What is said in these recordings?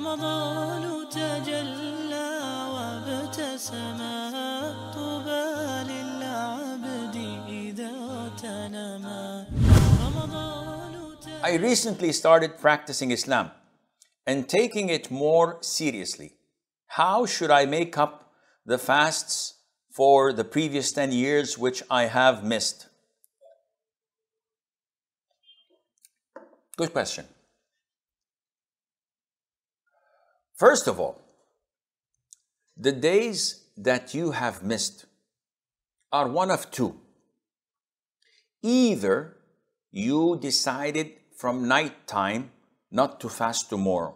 رمضان تجلى وابتسما طوبى للعبد إذا تنما I recently started practicing Islam and taking it more seriously. How should I make up the fasts for the previous 10 years which I have missed? Good question. First of all, the days that you have missed are one of two. Either you decided from night time not to fast tomorrow,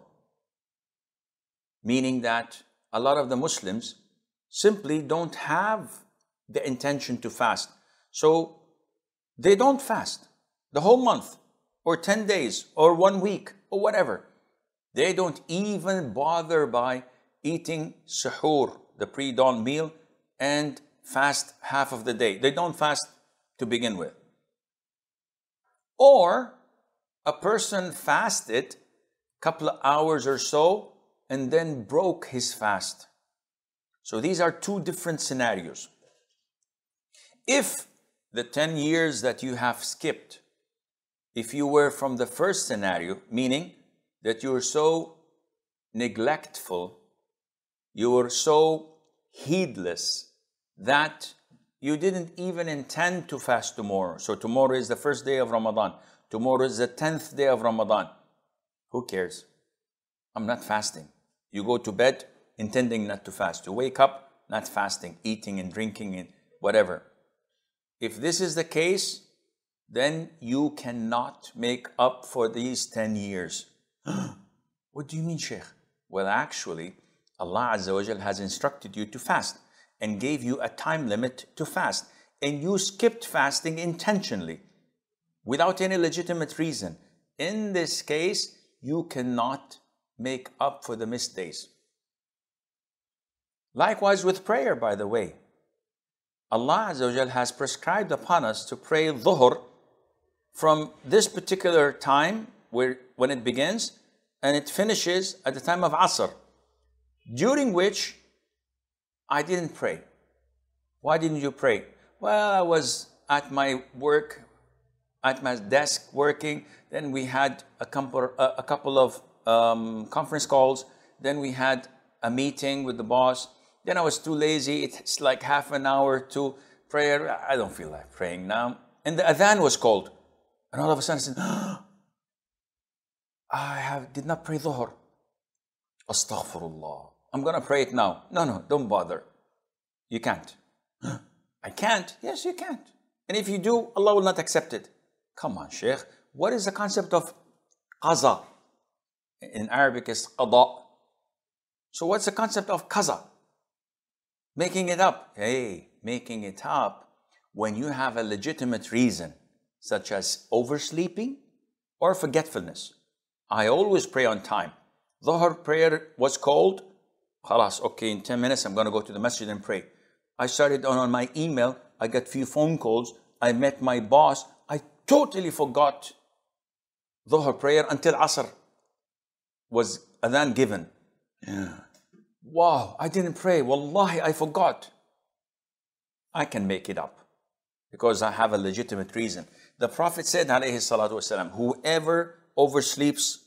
meaning that a lot of the Muslims simply don't have the intention to fast. So they don't fast the whole month or 10 days or 1 week or whatever. They don't even bother by eating suhoor, the pre-dawn meal, and fast half of the day. They don't fast to begin with. Or a person fasted a couple of hours or so and then broke his fast. So these are two different scenarios. If the 10 years that you have skipped, if you were from the first scenario, meaning that you were so neglectful, you were so heedless that you didn't even intend to fast tomorrow. So tomorrow is the first day of Ramadan. Tomorrow is the 10th day of Ramadan. Who cares? I'm not fasting. You go to bed intending not to fast. You wake up not fasting, eating and drinking and whatever. If this is the case, then you cannot make up for these 10 years. What do you mean, Shaykh? Well, actually, Allah Azza wa Jal has instructed you to fast and gave you a time limit to fast. And you skipped fasting intentionally without any legitimate reason. In this case, you cannot make up for the missed days. Likewise with prayer, by the way. Allah Azza wa Jal has prescribed upon us to pray dhuhr from this particular time when it begins and it finishes at the time of Asr, during which I didn't pray. Why didn't you pray? Well, I was at my work, at my desk working. Then we had a couple of conference calls. Then we had a meeting with the boss. Then I was too lazy. It's like half an hour to prayer. I don't feel like praying now. And the Adhan was called. And all of a sudden I said, I did not pray dhuhr. Astaghfirullah. I'm going to pray it now. No, don't bother. You can't. I can't? Yes, you can't. And if you do, Allah will not accept it. Come on, Shaykh. What is the concept of qaza? In Arabic, it's qada. So what's the concept of qaza? Making it up. Hey, making it up when you have a legitimate reason, such as oversleeping or forgetfulness. I always pray on time. Dhuhr prayer was called. Khalas, okay, in 10 minutes, I'm going to go to the masjid and pray. I started on my email. I got few phone calls. I met my boss. I totally forgot dhuhr prayer until Asr was adhan given. Yeah. Wow, I didn't pray. Wallahi, I forgot. I can make it up because I have a legitimate reason. The Prophet said, alayhi salatu wasalam, whoever oversleeps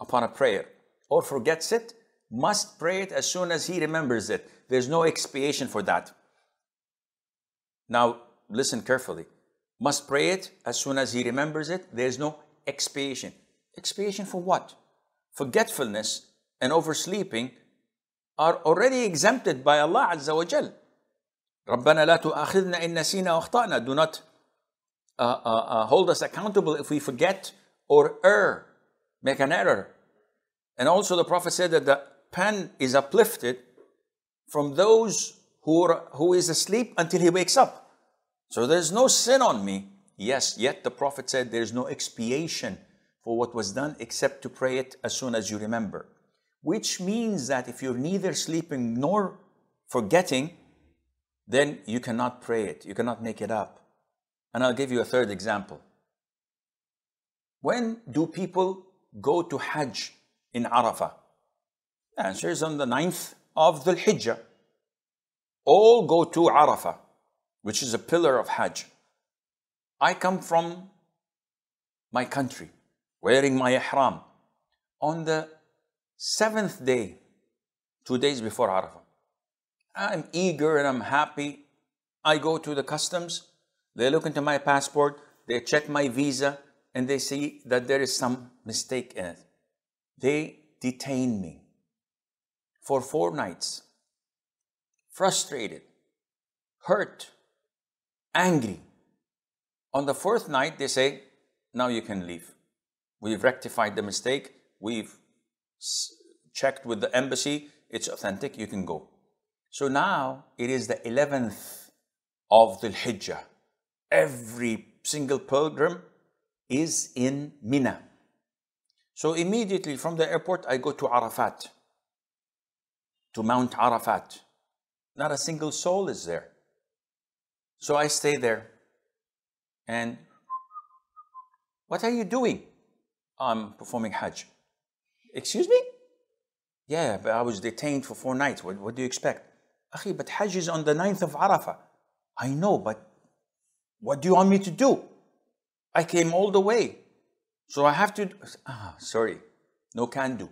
upon a prayer or forgets it, must pray it as soon as he remembers it. There's no expiation for that. Now, listen carefully. Must pray it as soon as he remembers it. There's no expiation. Expiation for what? Forgetfulness and oversleeping are already exempted by Allah Azza wa Jal. رَبَّنَا لَا تُؤَخِذْنَا إِن نَسِينَا وَأَخْطَأْنَا. Do not hold us accountable if we forget or err, make an error. And also the Prophet said that the pen is uplifted from those who is asleep until he wakes up. So there's no sin on me. Yes, yet the Prophet said there's no expiation for what was done except to pray it as soon as you remember. Which means that if you're neither sleeping nor forgetting, then you cannot pray it. You cannot make it up. And I'll give you a third example. When do people go to Hajj in Arafah? Answer is on the 9th of Dhul Hijjah. All go to Arafah, which is a pillar of Hajj. I come from my country, wearing my Ihram, on the 7th day, 2 days before Arafah. I'm eager and I'm happy. I go to the customs, they look into my passport, they check my visa, and they see that there is some mistake in it. They detain me for 4 nights, frustrated, hurt, angry. On the 4th night, they say, now you can leave. We've rectified the mistake. We've checked with the embassy. It's authentic. You can go. So now it is the 11th of Dhul Hijjah. Every single pilgrim is in Mina. So immediately from the airport, I go to Arafat, to Mount Arafat. Not a single soul is there. So I stay there. And what are you doing? I'm performing Hajj. Excuse me? Yeah, but I was detained for 4 nights. What do you expect? Akhi, but Hajj is on the 9th of Arafah. I know, but what do you want me to do? I came all the way. So I have to... sorry, no can do.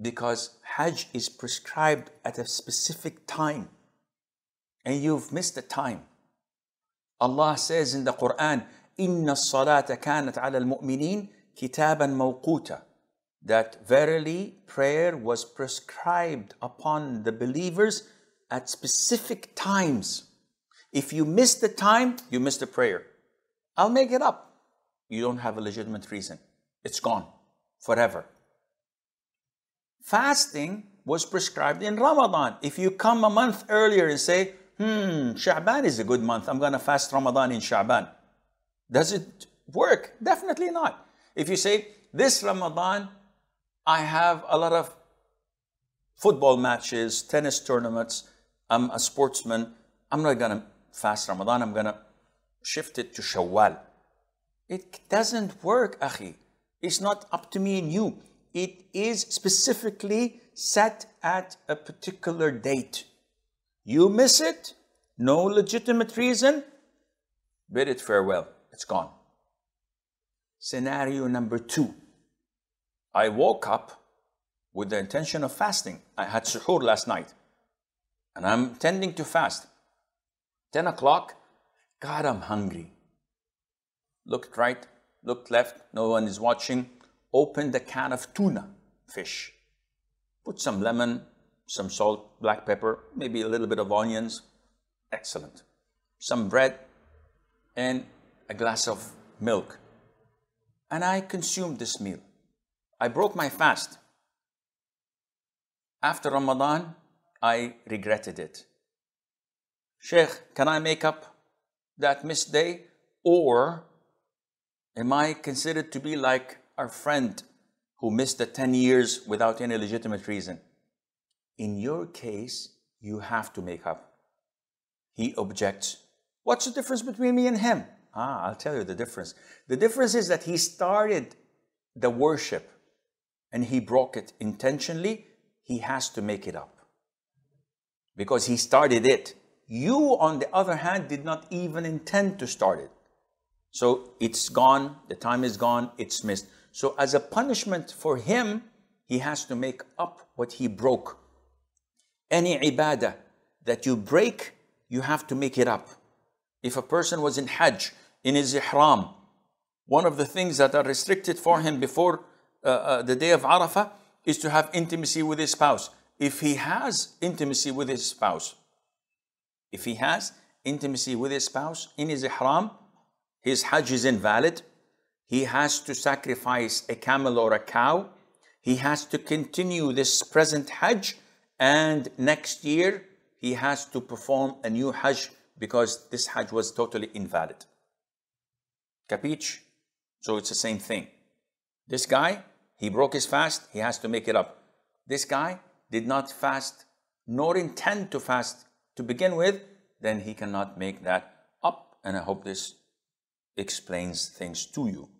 Because Hajj is prescribed at a specific time. And you've missed the time. Allah says in the Quran, إِنَّ الصَّلَاةَ كَانَتْ عَلَى الْمُؤْمِنِينَ كِتَابًا مَوْقُوتًا, that verily prayer was prescribed upon the believers at specific times. If you miss the time, you miss the prayer. I'll make it up. You don't have a legitimate reason. It's gone forever. Fasting was prescribed in Ramadan. If you come a month earlier and say, Sha'ban is a good month, I'm going to fast Ramadan in Sha'ban. Does it work? Definitely not. If you say, this Ramadan, I have a lot of football matches, tennis tournaments, I'm a sportsman, I'm not going to fast Ramadan, I'm going to shift it to Shawwal. It doesn't work, akhi. It's not up to me and you. It is specifically set at a particular date. You miss it, no legitimate reason, bid it farewell. It's gone. Scenario number 2. I woke up with the intention of fasting. I had suhoor last night. And I'm tending to fast. 10 o'clock, God, I'm hungry. Looked right, looked left, no one is watching. Opened a can of tuna fish. Put some lemon, some salt, black pepper, maybe a little bit of onions. Excellent. Some bread and a glass of milk. And I consumed this meal. I broke my fast. After Ramadan, I regretted it. Shaykh, can I make up that missed day? Or am I considered to be like our friend who missed the 10 years without any legitimate reason? In your case, you have to make up. He objects. What's the difference between me and him? I'll tell you the difference. The difference is that he started the worship and he broke it intentionally. He has to make it up because he started it. You, on the other hand, did not even intend to start it. So it's gone, the time is gone, it's missed. So as a punishment for him, he has to make up what he broke. Any ibadah that you break, you have to make it up. If a person was in Hajj, in his Ihram, one of the things that are restricted for him before the day of Arafah is to have intimacy with his spouse. If he has intimacy with his spouse, in his Ihram, his Hajj is invalid. He has to sacrifice a camel or a cow. He has to continue this present Hajj. And next year, he has to perform a new Hajj because this Hajj was totally invalid. Capiche? So it's the same thing. This guy, he broke his fast. He has to make it up. This guy did not fast nor intend to fast to begin with. Then he cannot make that up. And I hope this explains things to you.